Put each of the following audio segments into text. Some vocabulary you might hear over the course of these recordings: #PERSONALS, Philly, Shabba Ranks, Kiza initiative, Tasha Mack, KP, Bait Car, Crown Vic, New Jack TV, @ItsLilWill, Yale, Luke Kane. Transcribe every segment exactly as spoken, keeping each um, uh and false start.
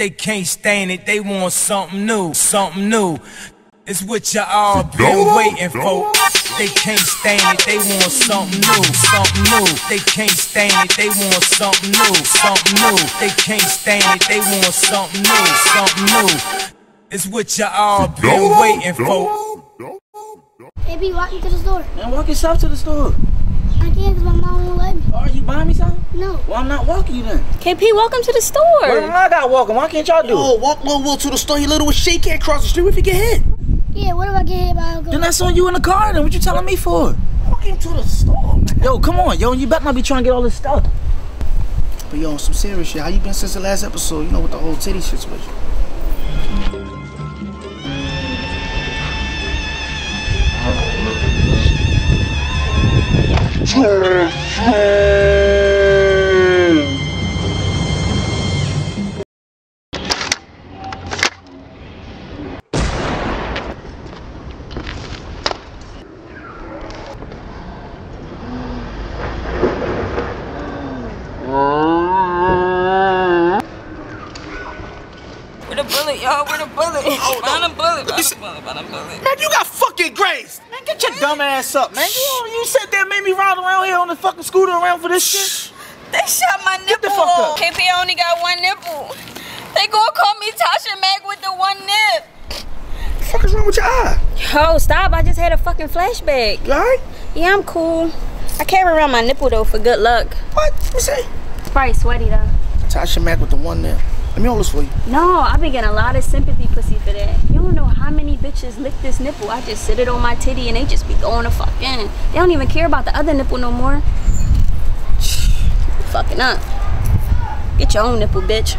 They can't stand it, they want something new, something new. It's what y'all been waiting for. They can't stand it, they want something new, something new. They can't stand it, they want something new, something new. They can't stand it, they want something new, something new. It's what y'all been waiting for. Baby, walk me to the store. Man, walk yourself to the store. I can't because my mom won't let me. Are you buying me something? No. Well, I'm not walking you then. K P, welcome to the store. Where am I got walking? Why can't y'all do it? Oh, walk little Will to the store. You little she can't cross the street if you get hit. Yeah, what if I get hit by a girl? Then that's on you in the car then. What you telling me for? Walking to the store, man. Yo, come on. Yo, you better not be trying to get all this stuff. But yo, some serious shit. How you been since the last episode? You know, with the whole titty situation. With a bullet, y'all, with a bullet. Oh, no. Find a bullet, find a bullet, find a bullet. Man, you got fucking grace. Man, get your dumb ass up, man. You, you sit there and made me ride around here on the fucking scooter around for this shit. They shot my nipple. Get the fuck up. K P only got one nipple. They gonna call me Tasha Mack with the one nip. What the fuck is wrong with your eye? Yo, stop. I just had a fucking flashback. You alright? Yeah, I'm cool. I carry around my nipple, though, for good luck. What? What you say? It's probably sweaty, though. Tasha Mack with the one nip. Let me hold this for you. No, I've been getting a lot of sympathy pussy for that. You don't know how many bitches lick this nipple. I just sit it on my titty and they just be going to fuck in. They don't even care about the other nipple no more. Fucking up. Get your own nipple, bitch.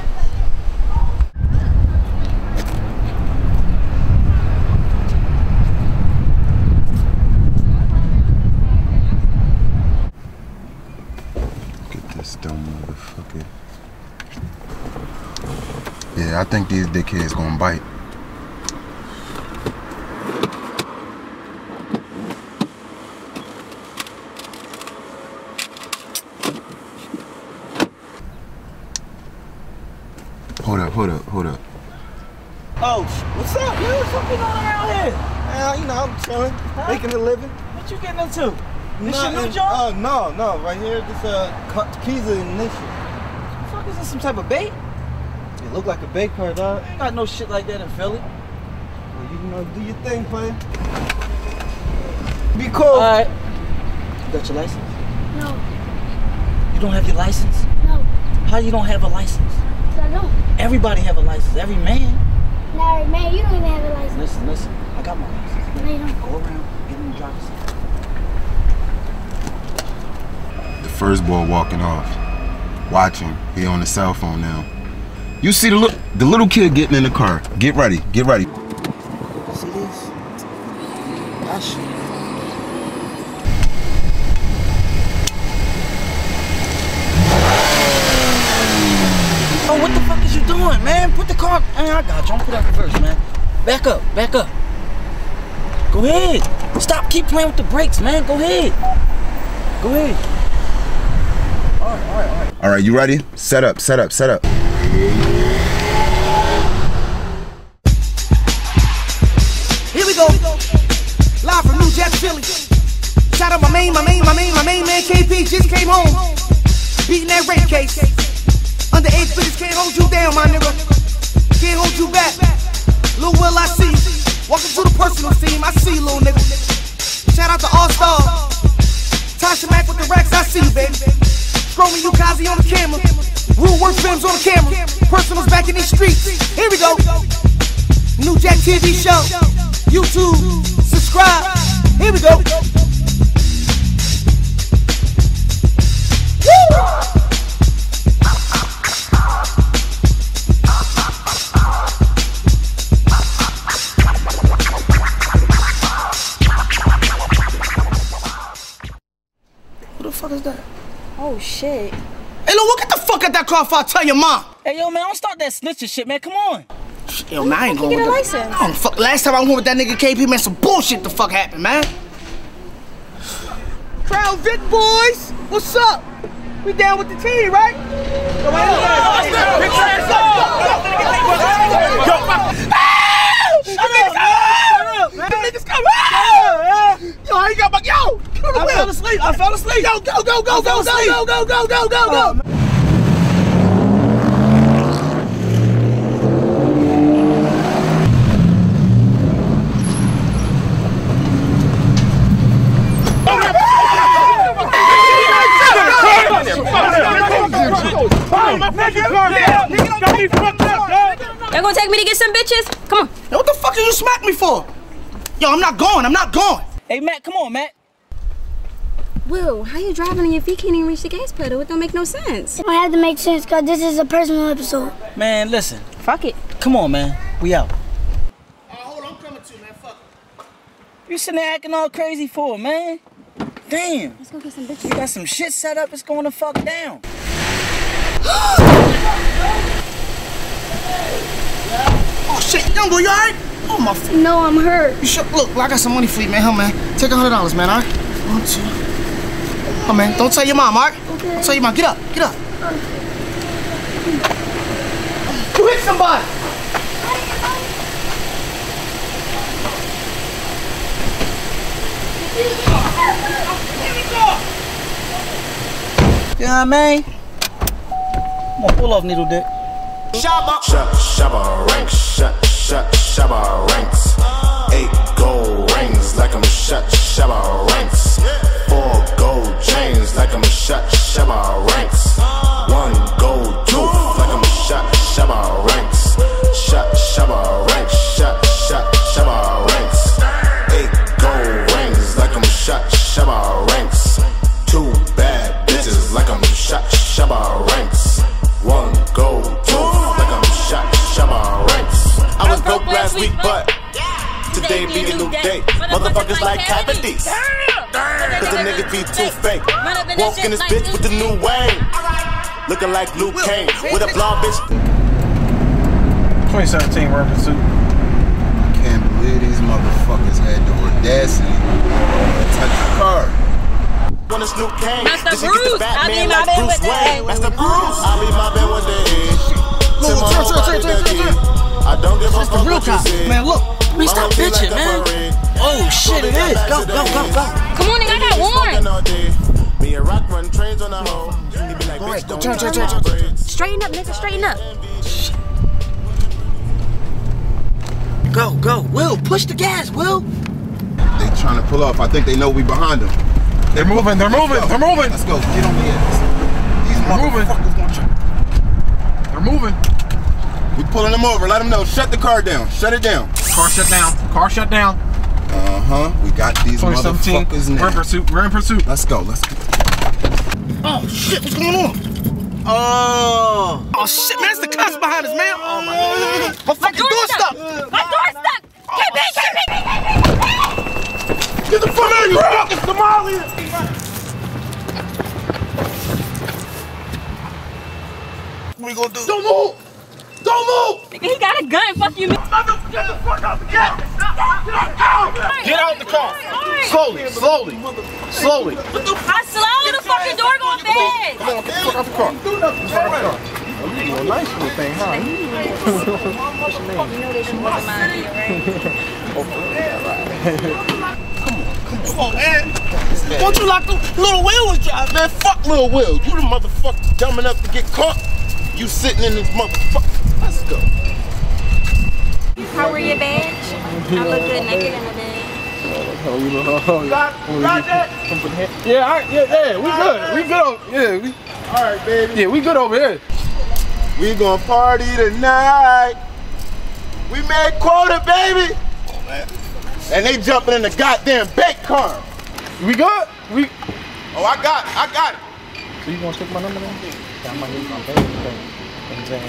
Look at this dumb motherfucker. Yeah, I think these dickheads gonna bite. Hold up, hold up, hold up. Oh, what's up, dude? What's up going on around here? Uh, you know, I'm chilling, huh? Making a living. What you getting into? This your new job? Oh, uh, no, no. Right here, this uh, Kiza initiative. What the fuck is this, some type of bait? It look like a bait car, dog. Ain't got no shit like that in Philly. Well, you know, do your thing, player. Be cool. All right. You got your license? No. You don't have your license? No. How you don't have a license? Cause I don't. Everybody have a license. Every man. Not every man. You don't even have a license. Listen, listen. I got my license. No, you don't. Go around, get in the driver's seat. The first boy walking off. Watching. He on the cell phone now. You see the look, the little kid getting in the car. Get ready, get ready. See this? Gosh. Oh, what the fuck is you doing, man? Put the car, man, I got you. I'm put that reverse, man. Back up, back up. Go ahead. Stop, keep playing with the brakes, man. Go ahead. Go ahead. All right, all right, all right. All right, you ready? Set up, set up, set up. Here we go, live from New Jack, Philly. Shout out my main, my main, my main, my main man K P just came home, beating that rape case. Underage bitches can't hold you down, my nigga. Can't hold you back. Lil Will, I see you. Walking through the personal team, I see you, little nigga. Shout out to All Star, Tasha Mack with the racks, I see you, baby. Scrolling you, Kazi on the camera. Real work films on camera, personals back in these streets. Here we go. New Jack T V show, YouTube, subscribe. Here we go. Who the fuck is that? Oh shit. Hey, look, get the fuck out that car if I tell your mom. Hey, yo, man, don't start that snitching shit, man. Come on. Yo, man, I ain't going with that. License? I don't fuck. Last time I went with that nigga K P, man, some bullshit the fuck happened, man. Crown Vic boys, what's up? We down with the team, right? Yo, sleep. Go, go, go, go, go, go, go, go, go, go, go, go. Um, Y'all gonna take me to get some bitches? Come on. Now what the fuck did you smack me for? Yo, I'm not going. I'm not going. Hey, Matt, come on, Matt. Will, how you driving and your feet can't even reach the gas pedal? It don't make no sense. It had to make sense because this is a personal episode. Man, listen. Fuck it. Come on, man. We out. Uh, hold on. I'm coming to you, man. Fuck it. You sitting there acting all crazy for, man. Damn. Let's go get some bitches. You got some shit set up. It's going to fuck down. Oh shit, young boy, you alright? Oh my f. No, I'm hurt. You should look, I got some money for you, man. Hell man. Take a hundred dollars, man, alright? One, two. Oh man, don't tell your mom, alright? Okay. Don't tell your mom. Get up, get up. Okay. You hit somebody! Here we go! Yeah, man. I'm gonna pull off needle dick. Shabba, Shabba Ranks, Shabba Ranks. Eight gold rings like I'm Shabba Ranks. Four gold chains like I'm Shabba Ranks. One gold tooth like I'm Shabba Ranks. Shabba Ranks, Shabba Ranks. Eight gold rings like I'm Shabba Ranks. Two bad bitches like I'm Shabba Ranks. One gold tooth, like I'm shot, Shabba Ranks. I was broke last week, but today be a new day. Motherfuckers like cavities, cause the niggas be too fake. Walk in this bitch with the new wave, looking like Luke Kane with a blonde bitch. twenty seventeen Urban Suit. I can't believe these motherfuckers had the audacity to touch the car. That's the Bruce. I'll be my bed with that. That's the Bruce. I'll be my bed with that. I don't give a fuck what you say. Man, look. We stop bitching, man. Oh, shit, it is. Go, go, go, go. Come on, nigga. I got one. Me and Rock run trains on the hoe. All right, go turn, turn, turn, turn. Straighten up, nigga. Straighten up. Go, go. Will, push the gas, Will. They trying to pull off. I think they know we behind them. They're moving, they're moving, they're moving! Let's go, get on the end. These motherfuckers gonna try. They're moving. We're pulling them over, let them know. Shut the car down, shut it down. Car shut down, car shut down. Uh-huh, we got these motherfuckers now. We're in pursuit, we're in pursuit. Let's go, let's go. Oh shit, what's going on? Oh. Oh shit, man, it's the cops behind us, man. Oh my God. My fucking door stuck. My door stuck. K P, K P, K P, K P. Get the fuck out of here, fucking Somali! What are you gonna do? Don't move! Don't move! Nigga, he got a gun, fuck you. Get the fuck out! Get out! Get out the car! Slowly, slowly, slowly. I slowed the fucking door going bad! Come on, get the fuck out the car. Get the fuck out the car. You a nice little thing, huh? What's your name? You know they didn't want to mind you, right? Come on, come on. Come on, man. Don't you lock the... Little Will was driving, man. Fuck Little Will. You the motherfucker dumb enough to get caught. You sitting in this motherfucker. Let's go. How were your badge? I look good naked in the bed. Oh, you look... Oh, yeah. Yeah, I, yeah, yeah. We good. We good over... Yeah, we... All right, baby. Yeah, we good over here. We gonna party tonight. We made quota, baby. Oh, man. And they jumping in the goddamn bank car. We good? We. Oh, I got it. I got it. So you gonna take my number then? I'm gonna use my bank. Yeah.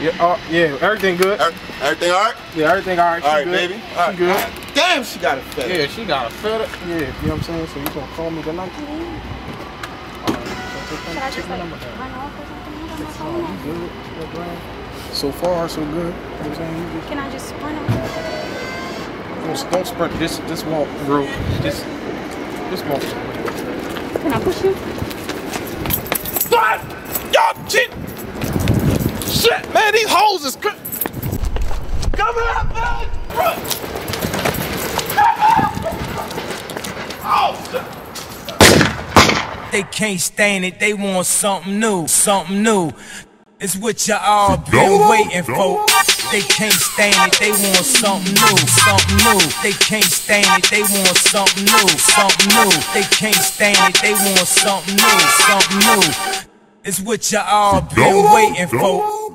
Yeah. Uh, yeah. Everything good? Er everything alright? Yeah. Everything alright. All right, good. Baby. All right. She good. Damn, she got a fetter. Yeah, she got a fetter. Yeah. You know what I'm saying? So you gonna call me tonight? Should I just like run off or something? So far, so good. Can I just sprint over? Don't sprint. This this won't grow. This this won't. Can I push you? Stop! Y'all shit! Shit, man, these hoes is good. Come out, man! Run! Oh shit! they can't stand it, they want something new, something new. It's what y'all been waiting for. They can't stand it, they want something new, something new. They can't stand it, they want something new, something new. They can't stand it, they want something new, something new. It's what y'all been waiting for.